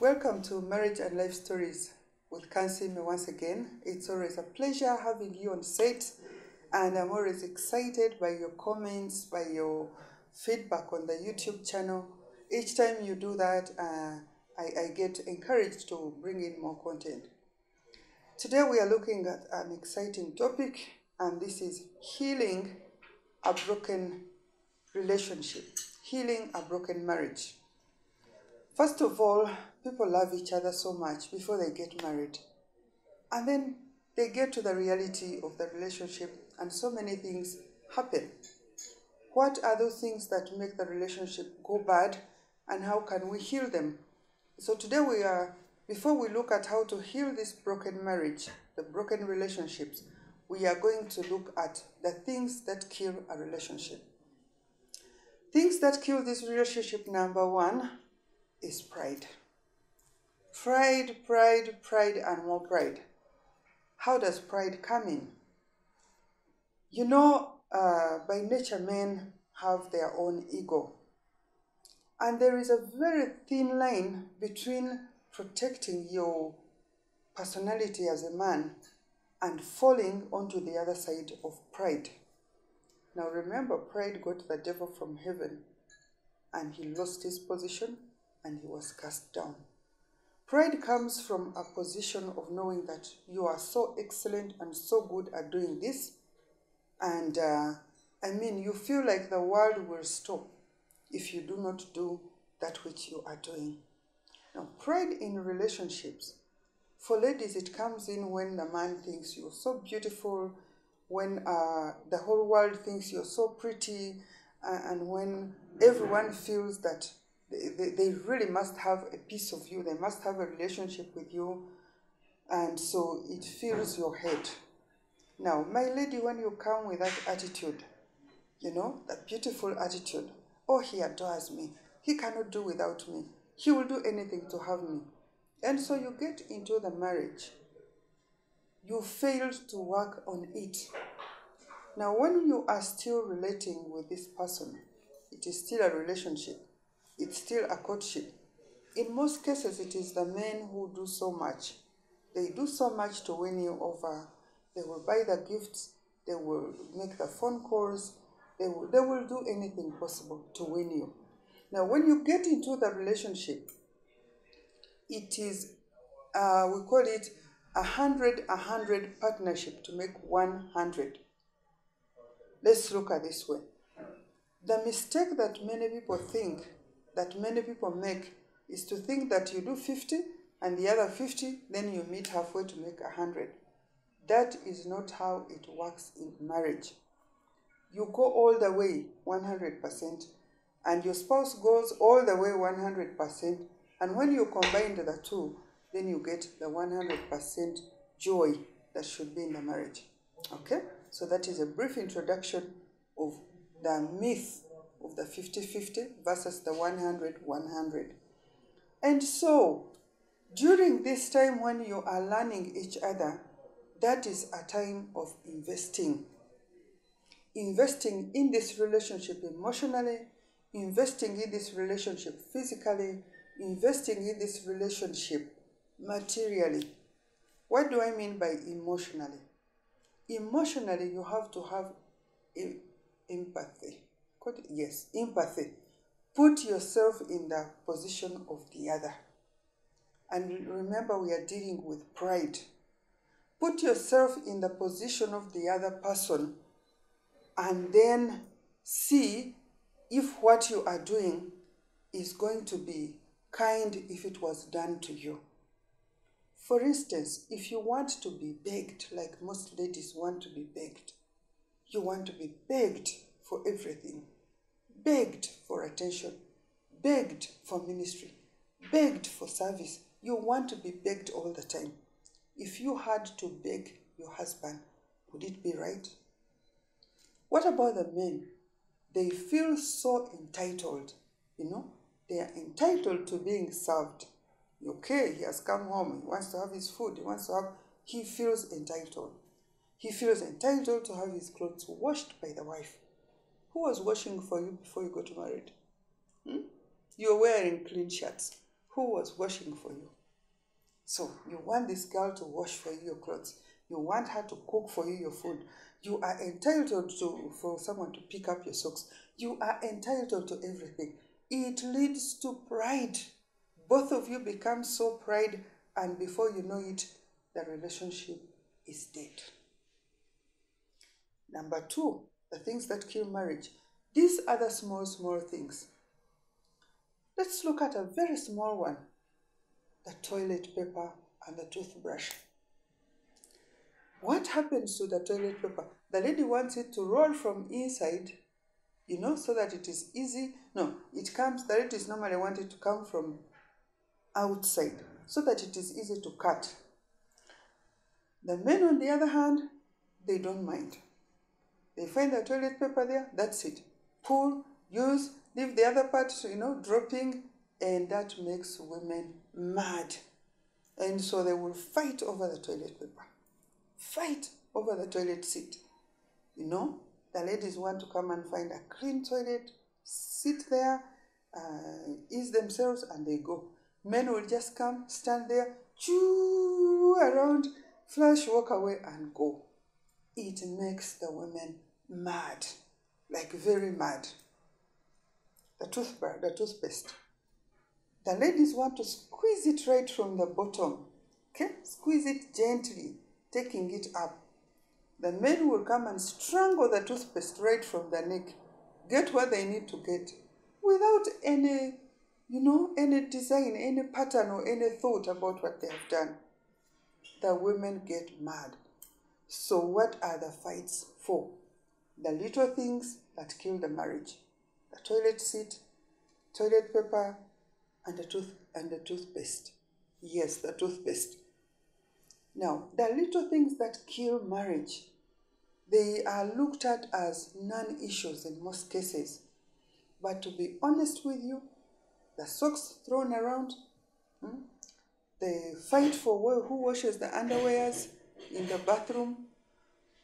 Welcome to Marriage and Life Stories with Kansiime once again. It's always a pleasure having you on set, and I'm always excited by your comments, by your feedback on the YouTube channel. Each time you do that, I get encouraged to bring in more content. Today we are looking at an exciting topic, and this is healing a broken relationship, healing a broken marriage. First of all, people love each other so much before they get married. And then they get to the reality of the relationship and so many things happen. What are those things that make the relationship go bad, and how can we heal them? So today before we look at how to heal this broken marriage, the broken relationships, we are going to look at the things that kill a relationship. Things that kill this relationship, number one, is pride. Pride, pride, pride, and more pride. How does pride come in? You know, by nature, men have their own ego. And there is a very thin line between protecting your personality as a man and falling onto the other side of pride. Now remember, pride got the devil from heaven, and he lost his position, and he was cast down. Pride comes from a position of knowing that you are so excellent and so good at doing this, and you feel like the world will stop if you do not do that which you are doing. Now, pride in relationships, for ladies, it comes in when the man thinks you're so beautiful, when the whole world thinks you're so pretty, and when everyone feels that they really must have a piece of you. They must have a relationship with you, and so it fills your head. Now, my lady, when you come with that attitude, you know, that beautiful attitude, oh, he adores me, he cannot do without me, he will do anything to have me. And so you get into the marriage. You failed to work on it. Now, when you are still relating with this person, it is still a relationship. It's still a courtship. In most cases, it is the men who do so much. They do so much to win you over. They will buy the gifts. They will make the phone calls. They will do anything possible to win you. Now, when you get into the relationship, it is, we call it a 100-100 partnership to make 100. Let's look at this way. The mistake that many people think that many people make is to think that you do 50 and the other 50, then you meet halfway to make 100. That is not how it works in marriage. You go all the way 100%, and your spouse goes all the way 100%, and when you combine the two, then you get the 100% joy that should be in the marriage. Okay? So that is a brief introduction of the myth of the 50-50 versus the 100-100. And so, during this time when you are learning each other, that is a time of investing. Investing in this relationship emotionally, investing in this relationship physically, investing in this relationship materially. What do I mean by emotionally? Emotionally, you have to have empathy. Yes, empathy. Put yourself in the position of the other. And remember, we are dealing with pride. Put yourself in the position of the other person, and then see if what you are doing is going to be kind if it was done to you. For instance, if you want to be begged, like most ladies want to be begged, you want to be begged for everything, begged for attention, begged for ministry, begged for service. You want to be begged all the time. If you had to beg your husband, would it be right? What about the men? They feel so entitled, you know. They are entitled to being served. Okay, he has come home, he wants to have his food, he feels entitled. He feels entitled to have his clothes washed by the wife. Who was washing for you before you got married? You were wearing clean shirts. who was washing for you. So you want this girl to wash for you your clothes. You want her to cook for you your food. You are entitled for someone to pick up your socks. You are entitled to everything. It leads to pride. Both of you become so pride, and before you know it, the relationship is dead. Number two, the things that kill marriage. These are the small, small things. Let's look at a very small one, the toilet paper and the toothbrush. What happens to the toilet paper? The lady wants it to roll from inside, you know, so that it is easy. No, it comes, the ladies normally want it to come from outside so that it is easy to cut. The men, on the other hand, they don't mind. They find the toilet paper there, that's it. Pull, use, leave the other part, you know, dropping, and that makes women mad. And so they will fight over the toilet paper. Fight over the toilet seat. You know, the ladies want to come and find a clean toilet, sit there, ease themselves, and they go. Men will just come, stand there, chew around, flush, walk away, and go. It makes the women mad, like very mad. The toothbrush, the toothpaste. The ladies want to squeeze it right from the bottom. Okay? Squeeze it gently, taking it up. The men will come and strangle the toothpaste right from the neck, get what they need to get, without any, you know, any design, any pattern, or any thought about what they have done. The women get mad. So what are the fights for? The little things that kill the marriage. The toilet seat, toilet paper, and the toothpaste. Yes, the toothpaste. Now, the little things that kill marriage, they are looked at as non-issues in most cases. But to be honest with you, the socks thrown around, the fight for who washes the underwears in the bathroom,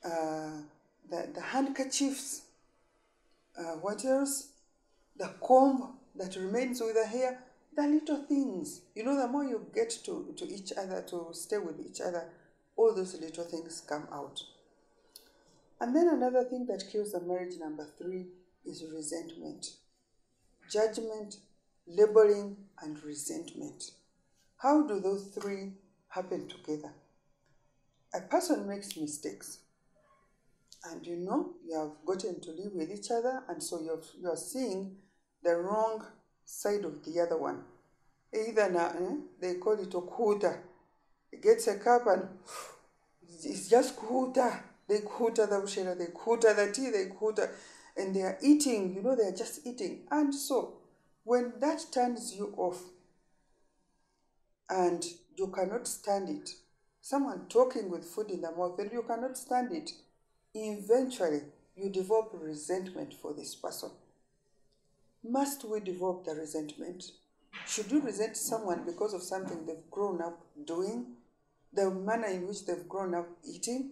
the handkerchiefs, what else? The comb that remains with the hair. The little things, you know, the more you get to each other, to stay with each other, all those little things come out. And then another thing that kills the marriage, number three, is resentment. Judgment, labeling, and resentment. How do those three happen together? A person makes mistakes. And you know, you have gotten to live with each other, and so you're seeing the wrong side of the other one. Either now, they call it okuta. It gets a cup and it's just kuta. They kuta the ushera, they kuta the tea, they kuta, and they are eating, you know, they are just eating. And so when that turns you off and you cannot stand it, someone talking with food in the mouth and you cannot stand it, eventually you develop resentment for this person. Must we develop the resentment? Should you resent someone because of something they've grown up doing, the manner in which they've grown up eating?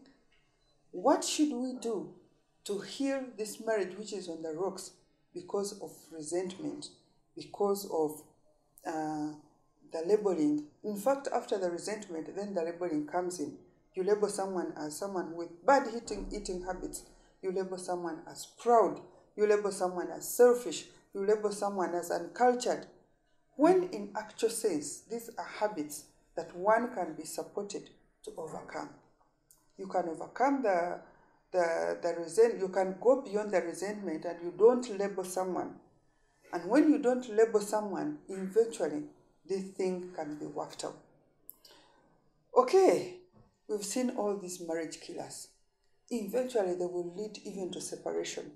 What should we do to heal this marriage which is on the rocks because of resentment, because of the labeling? In fact, after the resentment, then the labeling comes in. You label someone as someone with bad eating habits. You label someone as proud. You label someone as selfish. You label someone as uncultured, when in actual sense, these are habits that one can be supported to overcome. You can overcome the resentment, you can go beyond the resentment, and you don't label someone. And when you don't label someone, eventually, this thing can be worked out. Okay, we've seen all these marriage killers. Eventually, they will lead even to separation.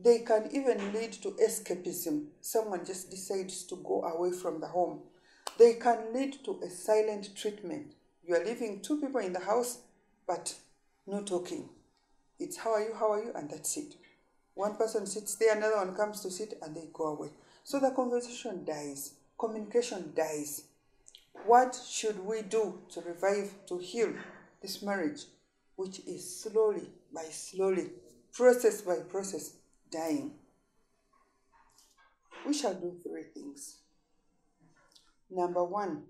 They can even lead to escapism. Someone just decides to go away from the home. They can lead to a silent treatment. You are leaving two people in the house, but no talking. It's how are you, and that's it. One person sits there, another one comes to sit, and they go away. So the conversation dies. Communication dies. What should we do to revive, to heal this marriage, which is slowly by slowly, process by process, dying? We shall do three things. Number one,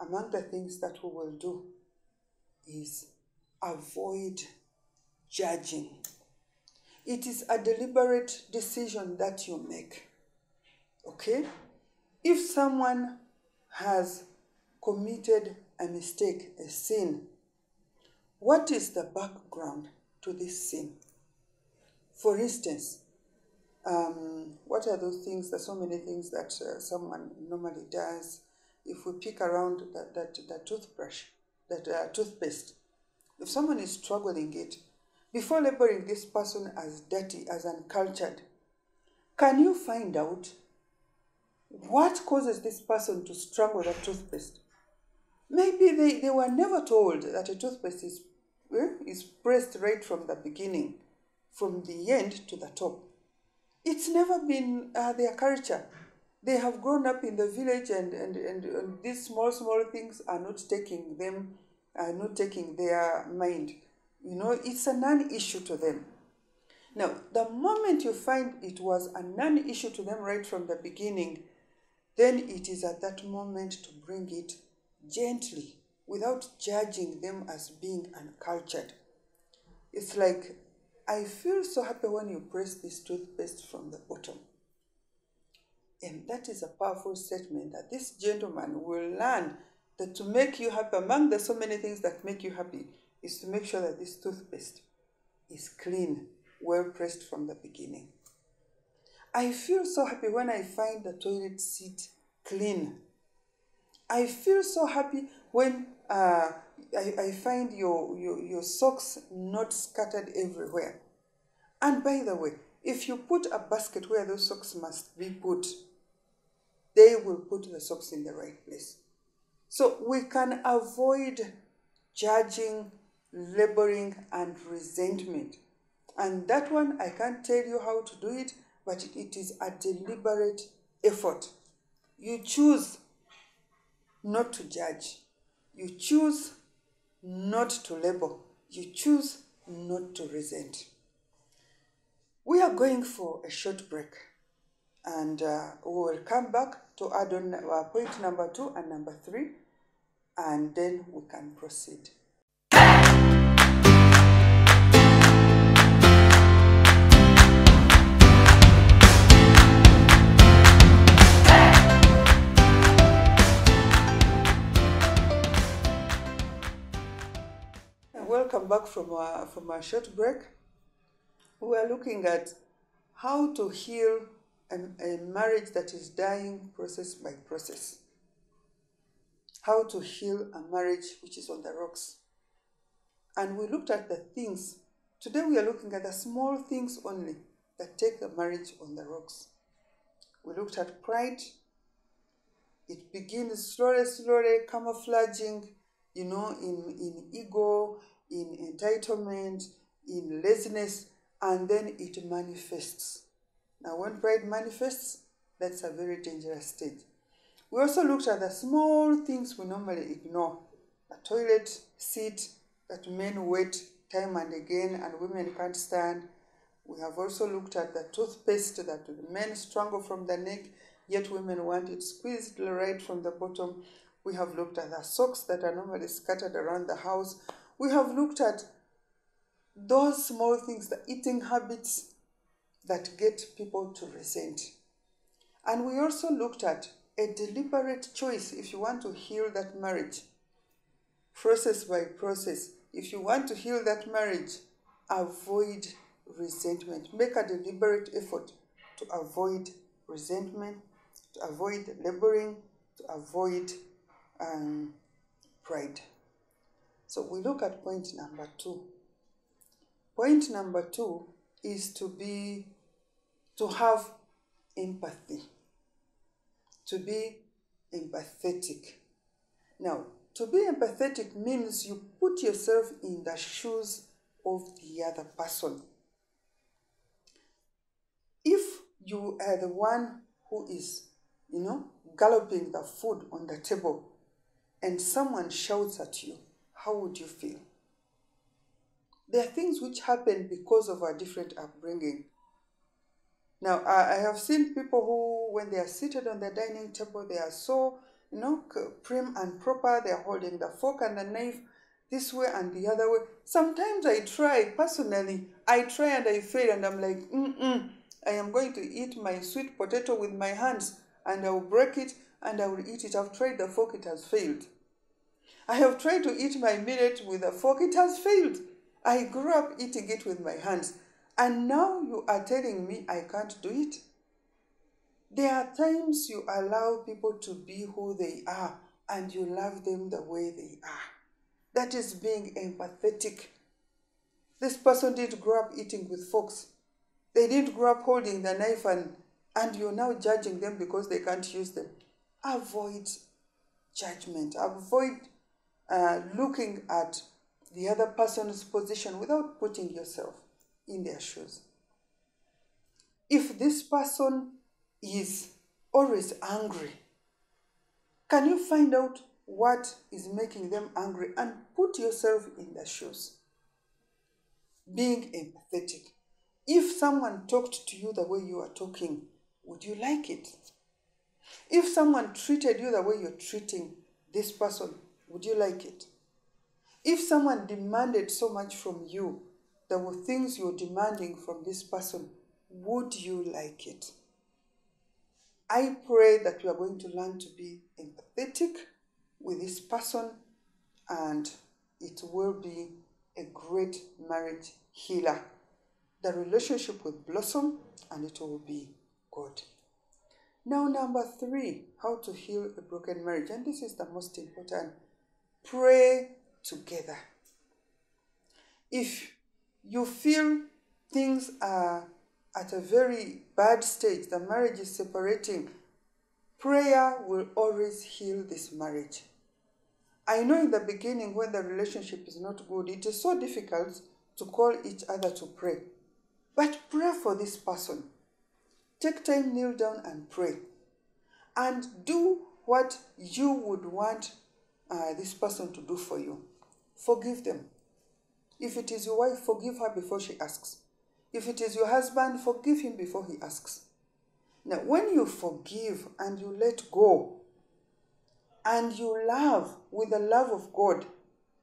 among the things that we will do is avoid judging. It is a deliberate decision that you make. Okay? If someone has committed a mistake, a sin, what is the background to this sin? For instance, what are those things? There's so many things that someone normally does. If we pick around that toothbrush, that toothpaste, if someone is struggling it, before labeling this person as dirty, as uncultured, can you find out what causes this person to struggle that toothpaste? Maybe they were never told that a toothpaste is pressed right from the beginning, from the end to the top. It's never been their culture. They have grown up in the village, and these small things are not taking them, are not taking their mind. You know, it's a non-issue to them. Now, the moment you find it was a non-issue to them right from the beginning, then it is at that moment to bring it gently, without judging them as being uncultured. It's like, I feel so happy when you press this toothpaste from the bottom. And that is a powerful statement that this gentleman will learn, that to make you happy, among the so many things that make you happy, is to make sure that this toothpaste is clean, well pressed from the beginning. I feel so happy when I find the toilet seat clean. I feel so happy when I find your socks not scattered everywhere. And by the way, if you put a basket where those socks must be put, they will put the socks in the right place. So we can avoid judging, laboring, and resentment. And that one, I can't tell you how to do it, but it is a deliberate effort. You choose not to judge. You choose not to label. You choose not to resent. We are going for a short break, and we will come back to add on point number 2 and number 3, and then we can proceed. Welcome back from our short break. We are looking at how to heal a marriage that is dying process by process. How to heal a marriage which is on the rocks. And we looked at the things. Today we are looking at the small things only that take the marriage on the rocks. We looked at pride. It begins slowly, camouflaging, you know, in ego, in entitlement, in laziness, and then it manifests. Now, when pride manifests, that's a very dangerous stage. We also looked at the small things we normally ignore. The toilet seat that men wait time and again and women can't stand. We have also looked at the toothpaste that men strangle from the neck, yet women want it squeezed right from the bottom. We have looked at the socks that are normally scattered around the house. We have looked at those small things, the eating habits that get people to resent. And we also looked at a deliberate choice if you want to heal that marriage. Process by process. If you want to heal that marriage, avoid resentment. Make a deliberate effort to avoid resentment, to avoid laboring, to avoid pride. So we look at point number 2. Point number 2 is to have empathy, to be empathetic. Now, to be empathetic means you put yourself in the shoes of the other person. If you are the one who is, you know, galloping the food on the table, and someone shouts at you, how would you feel? There are things which happen because of our different upbringing. Now, I have seen people who, when they are seated on the dining table, they are so, prim and proper. They are holding the fork and the knife this way and the other way. Sometimes I try, personally, I try and I fail, and I'm like, I am going to eat my sweet potato with my hands, and I will break it and I will eat it. I've tried the fork, it has failed. I have tried to eat my millet with a fork, it has failed. I grew up eating it with my hands, and now you are telling me I can't do it? There are times you allow people to be who they are, and you love them the way they are. That is being empathetic. This person didn't grow up eating with forks. They didn't grow up holding the knife, and you're now judging them because they can't use them. Avoid judgment. Avoid looking at the other person's position without putting yourself in their shoes. If this person is always angry, can you find out what is making them angry and put yourself in their shoes? Being empathetic. If someone talked to you the way you are talking, would you like it? If someone treated you the way you're treating this person, would you like it? If someone demanded so much from you, there were things you're demanding from this person, would you like it? I pray that you are going to learn to be empathetic with this person, and it will be a great marriage healer. The relationship will blossom and it will be good. Now, number 3, how to heal a broken marriage. And this is the most important. Pray together. If you feel things are at a very bad stage, the marriage is separating, prayer will always heal this marriage. I know in the beginning when the relationship is not good, it is so difficult to call each other to pray. But pray for this person. Take time, kneel down and pray. And do what you would want this person to do for you. Forgive them. If it is your wife, forgive her before she asks. If it is your husband, forgive him before he asks. Now, when you forgive and you let go, and you love with the love of God,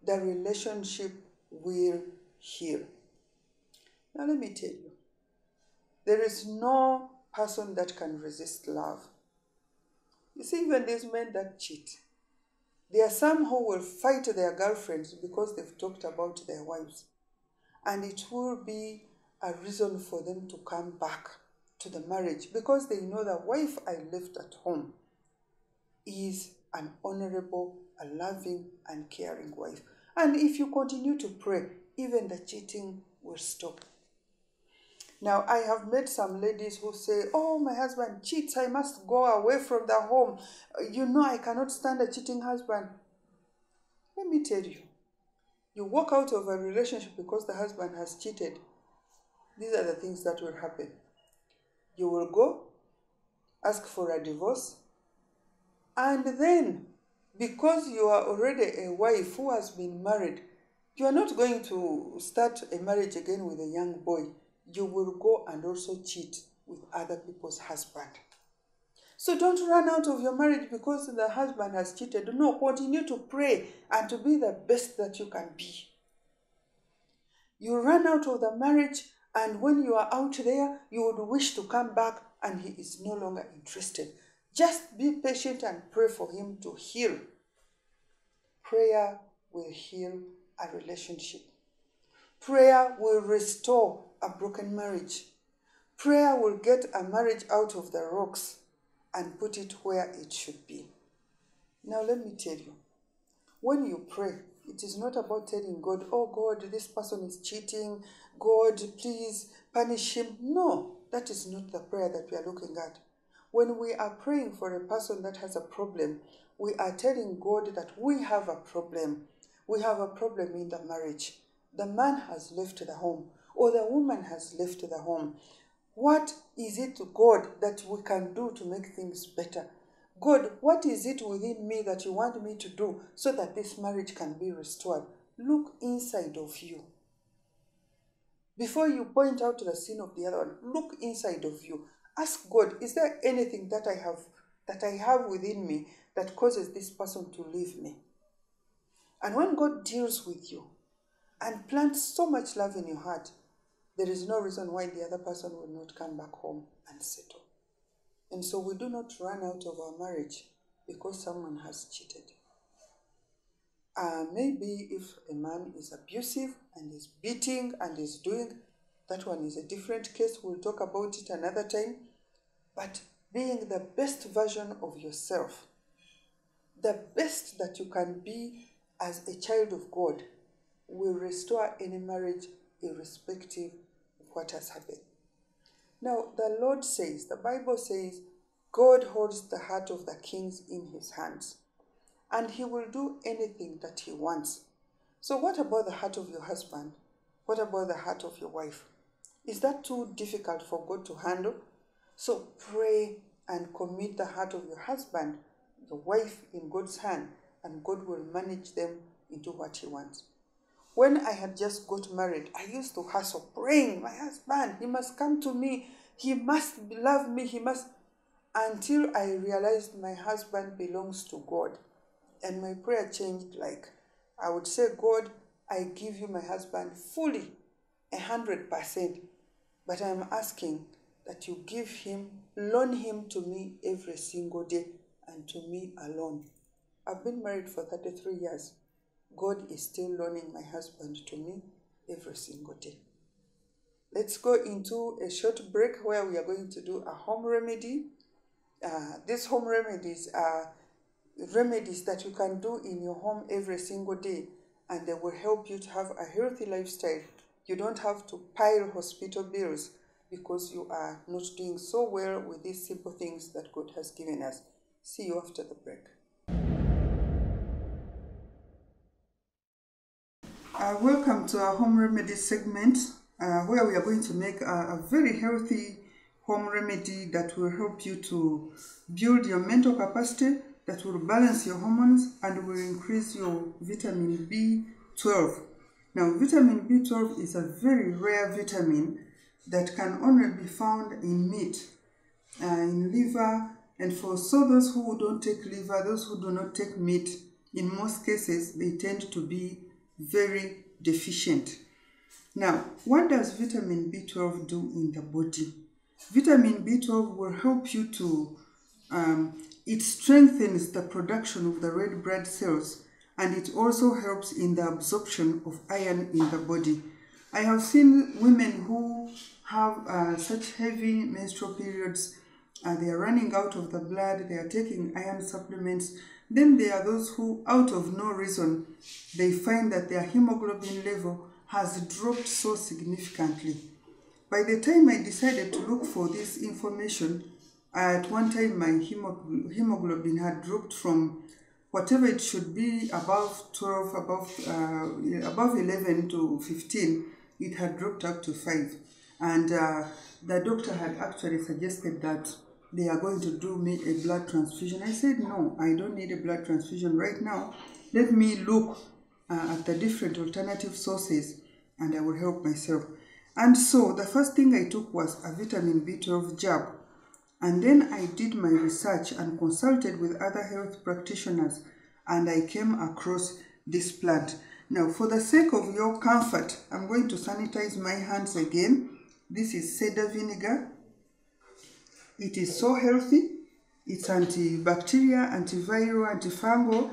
the relationship will heal. Now, let me tell you, there is no person that can resist love. You see, even these men that cheat, there are some who will fight their girlfriends because they've talked about their wives. And it will be a reason for them to come back to the marriage because they know the wife I left at home is an honorable, a loving, and caring wife. And if you continue to pray, even the cheating will stop. Now, I have met some ladies who say, oh, my husband cheats, I must go away from the home. I cannot stand a cheating husband. Let me tell you, you walk out of a relationship because the husband has cheated. These are the things that will happen. You will go, ask for a divorce, and then, because you are already a wife who has been married, you are not going to start a marriage again with a young boy. You will go and also cheat with other people's husband. So don't run out of your marriage because the husband has cheated. No, continue to pray and to be the best that you can be. You run out of the marriage, and when you are out there, you would wish to come back and he is no longer interested. Just be patient and pray for him to heal. Prayer will heal a relationship. Prayer will restore a broken marriage. Prayer will get a marriage out of the rocks and put it where it should be. Now let me tell you, when you pray, it is not about telling God, oh God, this person is cheating, God, please punish him. No, that is not the prayer that we are looking at. When we are praying for a person that has a problem, we are telling God that we have a problem. We have a problem in the marriage. The man has left the home, or the woman has left the home. What is it, God, that we can do to make things better? God, what is it within me that you want me to do so that this marriage can be restored? Look inside of you. Before you point out the sin of the other one, look inside of you. Ask God, is there anything that I have within me that causes this person to leave me? And when God deals with you and plants so much love in your heart, there is no reason why the other person will not come back home and settle. And so we do not run out of our marriage because someone has cheated. Maybe if a man is abusive and is beating and is doing, that one is a different case. We'll talk about it another time. But being the best version of yourself, the best that you can be as a child of God, will restore any marriage irrespective of what has happened. Now, the Lord says, the Bible says, God holds the heart of the kings in his hands, and he will do anything that he wants. So what about the heart of your husband? What about the heart of your wife? Is that too difficult for God to handle? So pray and commit the heart of your husband, the wife, in God's hand, and God will manage them into what he wants. When I had just got married, I used to hustle, praying, my husband, he must come to me, he must love me, he must, until I realized my husband belongs to God. And my prayer changed. Like, I would say, God, I give you my husband fully, 100%, but I'm asking that you give him, loan him to me every single day and to me alone. I've been married for 33 years. God is still loaning my husband to me every single day. Let's go into a short break where we are going to do a home remedy. These home remedies are remedies that you can do in your home every single day, and they will help you to have a healthy lifestyle. You don't have to pile hospital bills because you are not doing so well with these simple things that God has given us. See you after the break. Welcome to our home remedy segment, where we are going to make a very healthy home remedy that will help you to build your mental capacity, that will balance your hormones, and will increase your vitamin B12. Now, vitamin B12 is a very rare vitamin that can only be found in meat, in liver, and so those who don't take liver, those who do not take meat, in most cases, they tend to be very deficient. Now, what does vitamin B12 do in the body? Vitamin B12 will help you to it strengthens the production of the red blood cells, and it also helps in the absorption of iron in the body. I have seen women who have such heavy menstrual periods, they are running out of the blood, they are taking iron supplements. Then there are those who, out of no reason, they find that their hemoglobin level has dropped so significantly. By the time I decided to look for this information, at one time, my hemoglobin had dropped from whatever it should be, above 12, above 11 to 15, it had dropped up to 5. And the doctor had actually suggested that they are going to do me a blood transfusion. I said, no, I don't need a blood transfusion right now. Let me look at the different alternative sources, and I will help myself. And so the first thing I took was a vitamin B12 jab. And then I did my research and consulted with other health practitioners, and I came across this plant. Now, for the sake of your comfort, I'm going to sanitize my hands again. This is cedar vinegar. It is so healthy. It's antibacterial, antiviral, antifungal.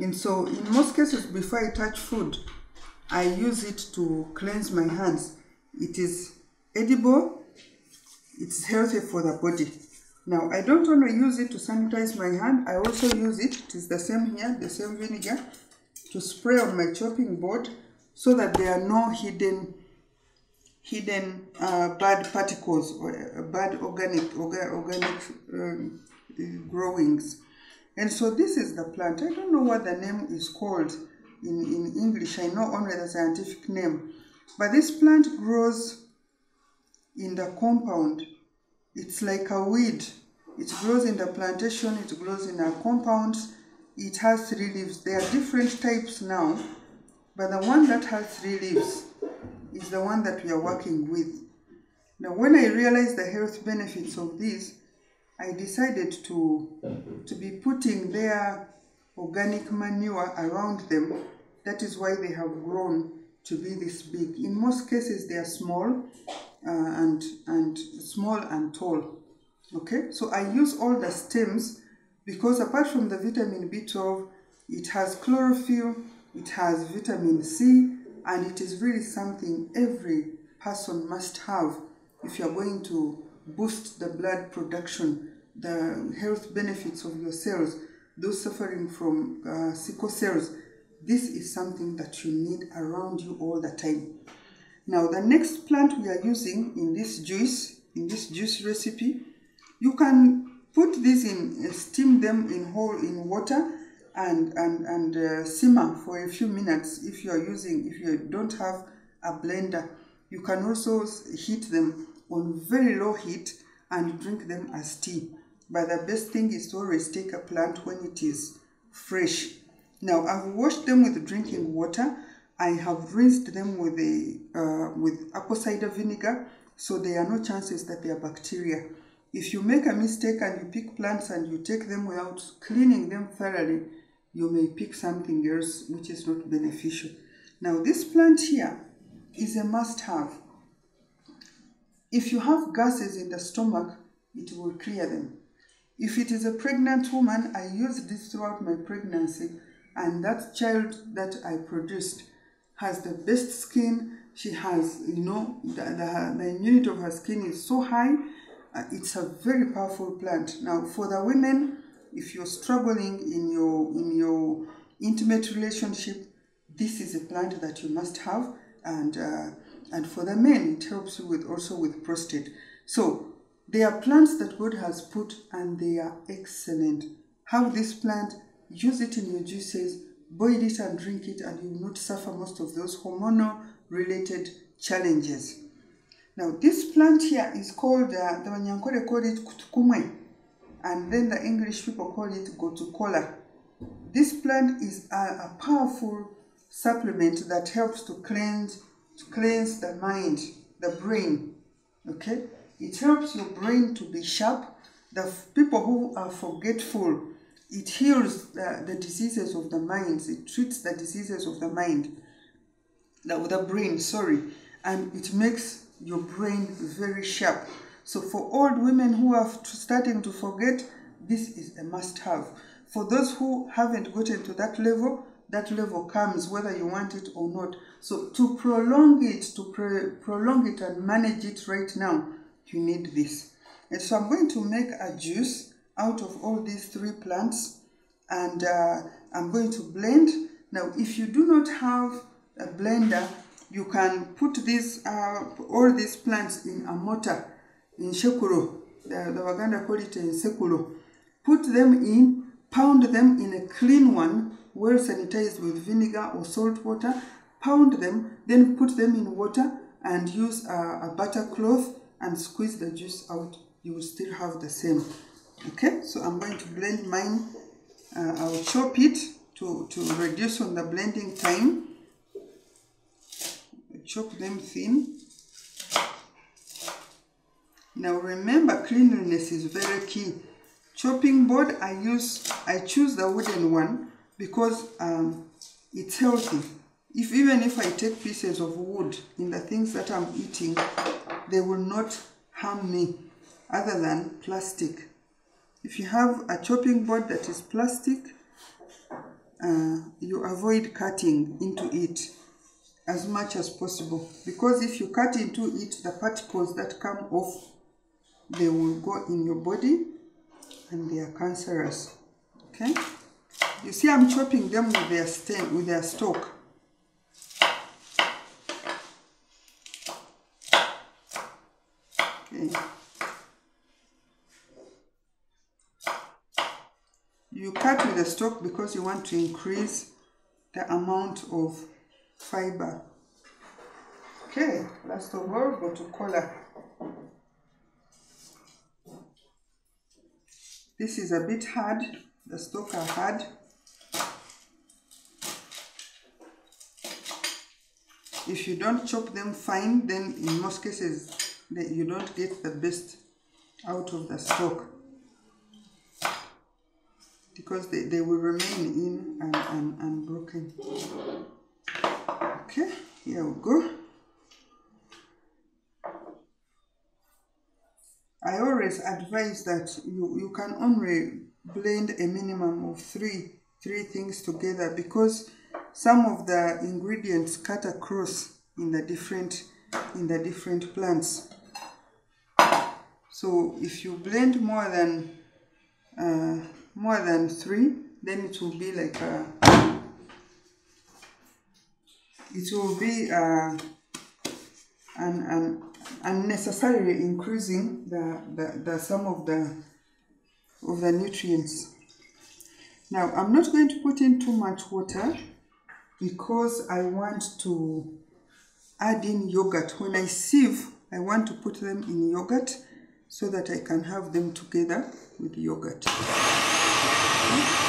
And so in most cases, before I touch food, I use it to cleanse my hands. It is edible. It's healthy for the body. Now, I don't only use it to sanitize my hand, I also use it, it is the same here, the same vinegar, to spray on my chopping board so that there are no hidden bad particles or bad organic growings. And so this is the plant. I don't know what the name is called in English. I know only the scientific name. But this plant grows in the compound. It's like a weed. It grows in the plantation, it grows in our compounds. It has 3 leaves. There are different types now, but the one that has 3 leaves is the one that we are working with. Now, when I realized the health benefits of this, I decided to be putting their organic manure around them. That is why they have grown to be this big. In most cases, they are small and tall. Okay, so I use all the stems because apart from the vitamin B12, it has chlorophyll, it has vitamin C, and it is really something every person must have if you are going to boost the blood production, the health benefits of your cells. Those suffering from sickle cells, this is something that you need around you all the time. Now, the next plant we are using in this juice recipe, you can put this in, steam them in whole in water and simmer for a few minutes. If you are using, if you don't have a blender, you can also heat them on very low heat and drink them as tea. But the best thing is to always take a plant when it is fresh. Now, I've washed them with drinking water. I have rinsed them with apple cider vinegar, so there are no chances that they are bacteria. If you make a mistake and you pick plants and you take them without cleaning them thoroughly, you may pick something else which is not beneficial. Now, this plant here is a must-have. If you have gases in the stomach, it will clear them. If it is a pregnant woman, I used this throughout my pregnancy, and that child that I produced has the best skin. She has, you know, the immunity of her skin is so high. It's a very powerful plant. Now, for the women, if you're struggling in your intimate relationship, this is a plant that you must have, and for the men, it helps you with also with prostate. So, they are plants that God has put and they are excellent. Have this plant, use it in your juices, boil it and drink it, and you will not suffer most of those hormonal related challenges. Now, this plant here is called, the Wanyankore call it kutukumwe, and then the English people call it gotukola. This plant is a powerful supplement that helps to cleanse the mind, the brain, okay? It helps your brain to be sharp. The people who are forgetful, it heals the diseases of the mind. It treats the diseases of the mind, the brain, sorry. And it makes your brain very sharp. So for old women who are starting to forget, this is a must-have. For those who haven't gotten to that level comes whether you want it or not. So to prolong it, to prolong it and manage it right now, you need this. And so I'm going to make a juice out of all these three plants, and I'm going to blend. Now, if you do not have a blender, you can put these, all these plants in a mortar, in shekuro. The Waganda call it in sekuro. Put them in, pound them in a clean one, well sanitized with vinegar or salt water. Pound them, then put them in water and use a butter cloth and squeeze the juice out. You will still have the same. Okay, so I'm going to blend mine. I'll chop it to reduce on the blending time. Chop them thin. Now, remember, cleanliness is very key. Chopping board, I choose the wooden one because it's healthy. Even if I take pieces of wood in the things that I'm eating, they will not harm me other than plastic. If you have a chopping board that is plastic, you avoid cutting into it as much as possible, because if you cut into it, the particles that come off, they will go in your body and they are cancerous. Okay, you see I'm chopping them with their stem, with their stalk. You cut with the stalk because you want to increase the amount of fiber. Okay, last of all, go to cola. This is a bit hard, the stalks are hard. If you don't chop them fine, then in most cases you don't get the best out of the stalk, because they will remain in and broken. Okay, here we go. I always advise that you can only blend a minimum of three things together, because some of the ingredients cut across in the different plants. So if you blend more than three, then it will be like an unnecessarily increasing the sum of the nutrients. Now I'm not going to put in too much water, because I want to add in yogurt. When I sieve, I want to put them in yogurt so that I can have them together with yogurt. Okay.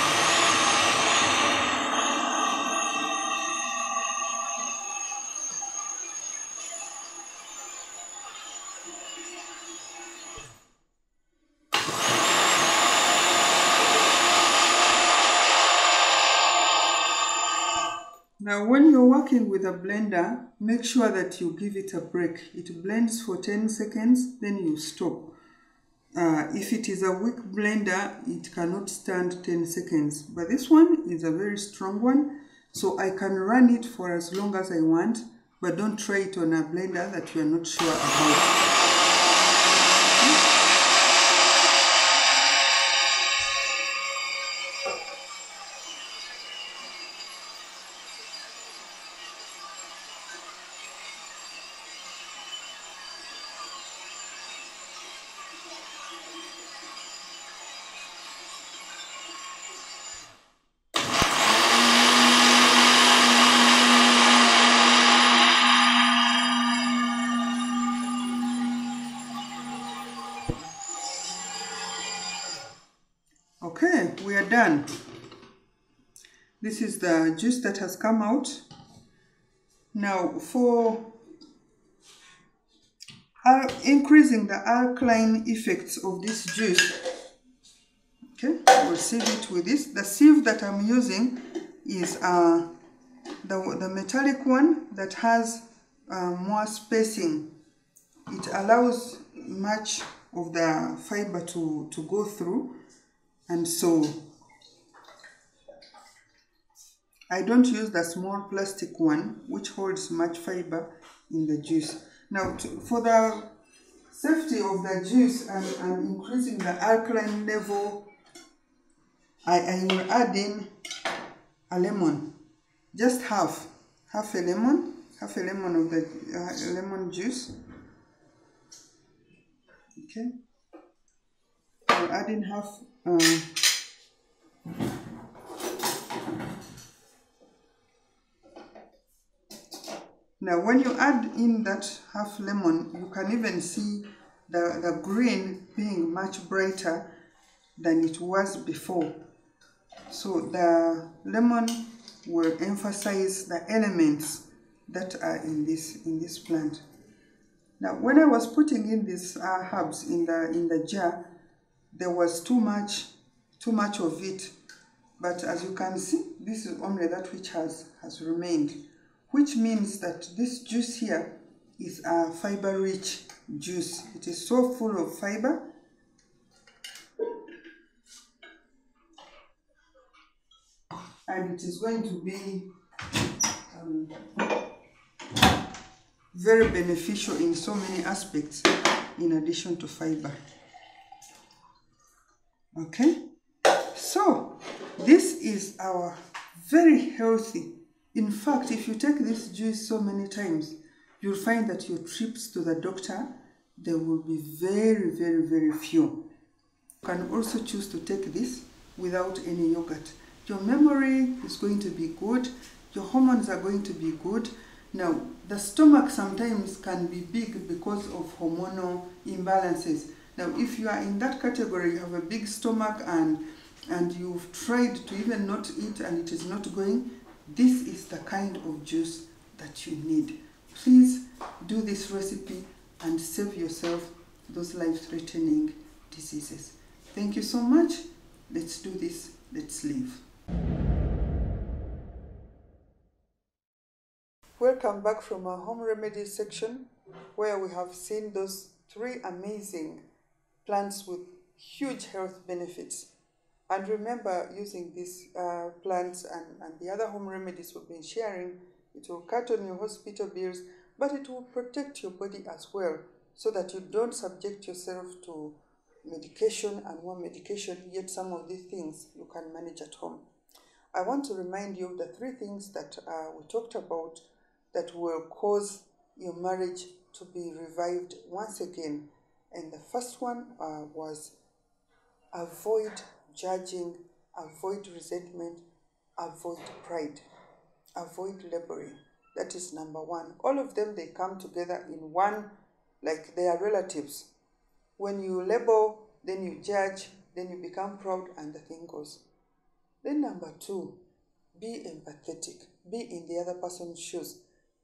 Now when you're working with a blender, make sure that you give it a break. It blends for 10 seconds, then you stop. If it is a weak blender, it cannot stand 10 seconds. But this one is a very strong one, so I can run it for as long as I want, but don't try it on a blender that you are not sure about. Okay, we are done. This is the juice that has come out. Now for increasing the alkaline effects of this juice, okay, we'll sieve it with this. The sieve that I'm using is the metallic one that has more spacing. It allows much of the fiber to go through. And so I don't use the small plastic one, which holds much fiber in the juice. Now for the safety of the juice and increasing the alkaline level, I will add in a lemon, just half a lemon of the lemon juice. Okay, I'll add in half. Now when you add in that half lemon, you can even see the green being much brighter than it was before. So the lemon will emphasize the elements that are in this plant. Now when I was putting in these herbs in the jar, there was too much of it, but as you can see, this is only that which has remained, which means that this juice here is a fiber rich juice. It is so full of fiber. And it is going to be very beneficial in so many aspects in addition to fiber. Okay, so this is our very healthy. In fact, if you take this juice so many times, you'll find that your trips to the doctor, they will be very, very, very few. You can also choose to take this without any yogurt. Your memory is going to be good. Your hormones are going to be good. Now, the stomach sometimes can be big because of hormonal imbalances. Now, if you are in that category, you have a big stomach and you've tried to even not eat and it is not going, this is the kind of juice that you need. Please do this recipe and save yourself those life-threatening diseases. Thank you so much. Let's do this. Let's live. Welcome back from our home remedies section, where we have seen those three amazing plants with huge health benefits. And remember, using these plants and the other home remedies we've been sharing, it will cut on your hospital bills, but it will protect your body as well, so that you don't subject yourself to medication and more medication, yet some of these things you can manage at home. I want to remind you of the three things that we talked about that will cause your marriage to be revived once again. And the first one was avoid judging, avoid resentment, avoid pride, avoid laboring. That is number one. All of them, they come together in one, like they are relatives. When you label, then you judge, then you become proud, and the thing goes. Then number two, be empathetic. Be in the other person's shoes.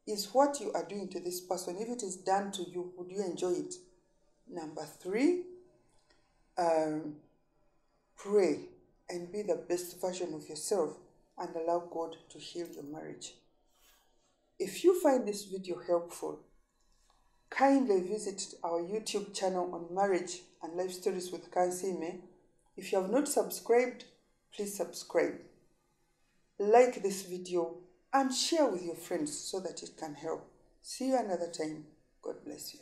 Is what you are doing to this person, if it is done to you, would you enjoy it? Number three, pray and be the best version of yourself and allow God to heal your marriage. If you find this video helpful, kindly visit our YouTube channel on Marriage and Life Stories with Kansiime. If you have not subscribed, please subscribe. Like this video and share with your friends so that it can help. See you another time. God bless you.